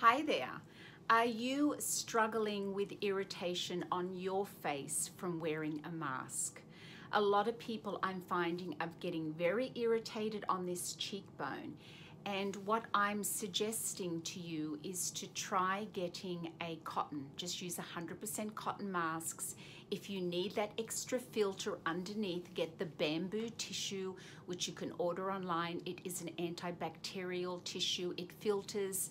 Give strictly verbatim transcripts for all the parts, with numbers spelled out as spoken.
Hi there. Are you struggling with irritation on your face from wearing a mask? A lot of people I'm finding are getting very irritated on this cheekbone. And what I'm suggesting to you is to try getting a cotton. Just use one hundred percent cotton masks. If you need that extra filter underneath, get the bamboo tissue, which you can order online. It is an antibacterial tissue. It filters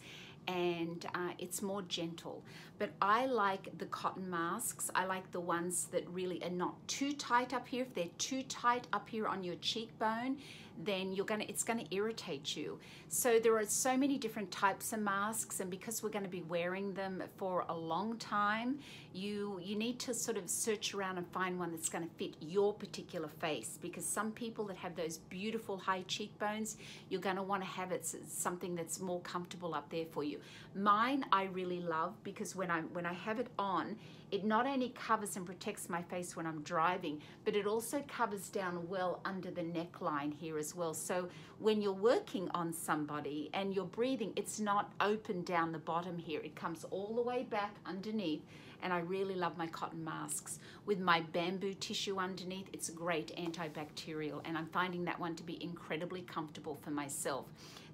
and uh, it's more gentle. But I like the cotton masks. I like the ones that really are not too tight up here. If they're too tight up here on your cheekbone, then you're gonna, it's gonna irritate you. So there are so many different types of masks, and because we're gonna be wearing them for a long time, you, you need to sort of search around and find one that's gonna fit your particular face, because some people that have those beautiful high cheekbones, you're gonna wanna have it something that's more comfortable up there for you. Mine I really love, because when I when I have it on, it not only covers and protects my face when I'm driving, but it also covers down well under the neckline here as well. So when you're working on somebody and you're breathing, it's not open down the bottom here. It comes all the way back underneath, and I really love my cotton masks. With my bamboo tissue underneath, it's great antibacterial, and I'm finding that one to be incredibly comfortable for myself.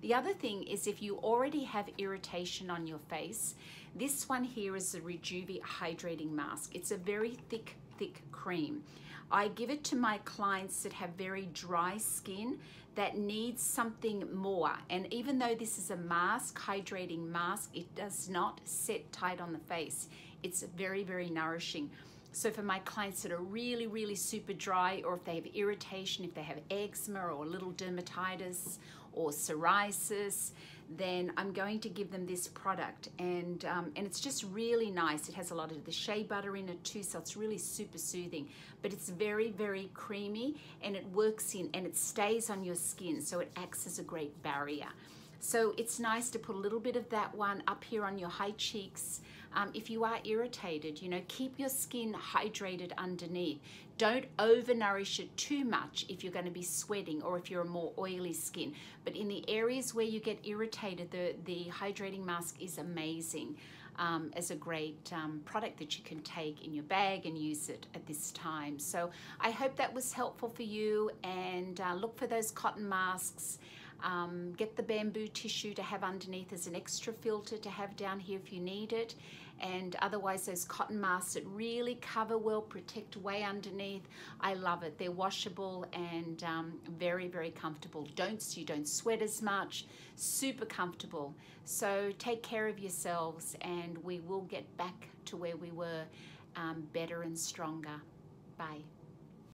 The other thing is, if you already have irritation on your face, this one here is the Rejuvi Hydrating Mask. It's a very thick, thick cream. I give it to my clients that have very dry skin that needs something more. And even though this is a mask, hydrating mask, it does not sit tight on the face. It's very, very nourishing. So for my clients that are really, really super dry, or if they have irritation, if they have eczema or little dermatitis or psoriasis, then I'm going to give them this product. And, um, and it's just really nice. It has a lot of the shea butter in it too, so it's really super soothing. But it's very, very creamy, and it works in and it stays on your skin, so it acts as a great barrier. So it's nice to put a little bit of that one up here on your high cheeks. Um, if you are irritated, you know, keep your skin hydrated underneath. Don't overnourish it too much if you're going to be sweating or if you're a more oily skin. But in the areas where you get irritated, the, the hydrating mask is amazing um, as a great um, product that you can take in your bag and use it at this time. So I hope that was helpful for you, and uh, look for those cotton masks. Um, get the bamboo tissue to have underneath as an extra filter to have down here if you need it. And otherwise, those cotton masks that really cover well, protect way underneath, I love it. They're washable and um, very, very comfortable. Don't, you don't sweat as much, super comfortable. So take care of yourselves, and we will get back to where we were, um, better and stronger. Bye.